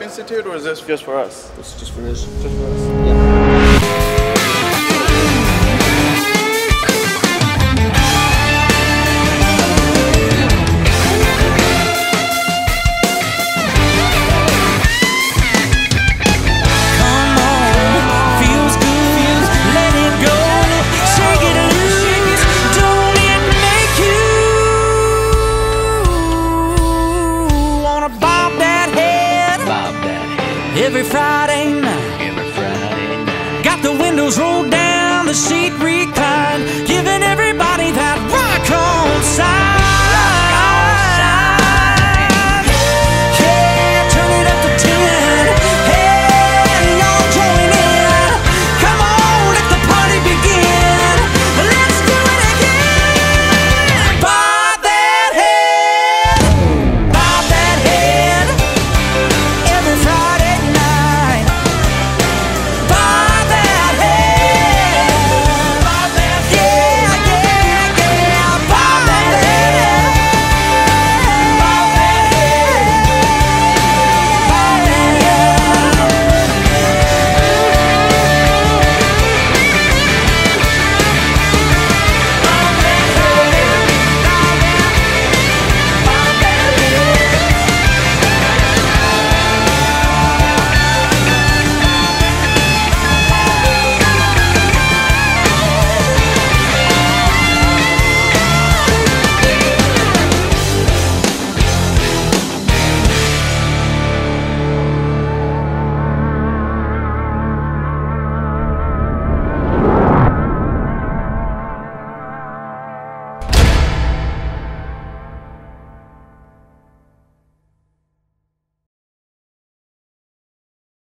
Hip-Hop Institute, or is this just for us? It's just for us. Just for us. Every Friday night, got the windows rolled down, the sheet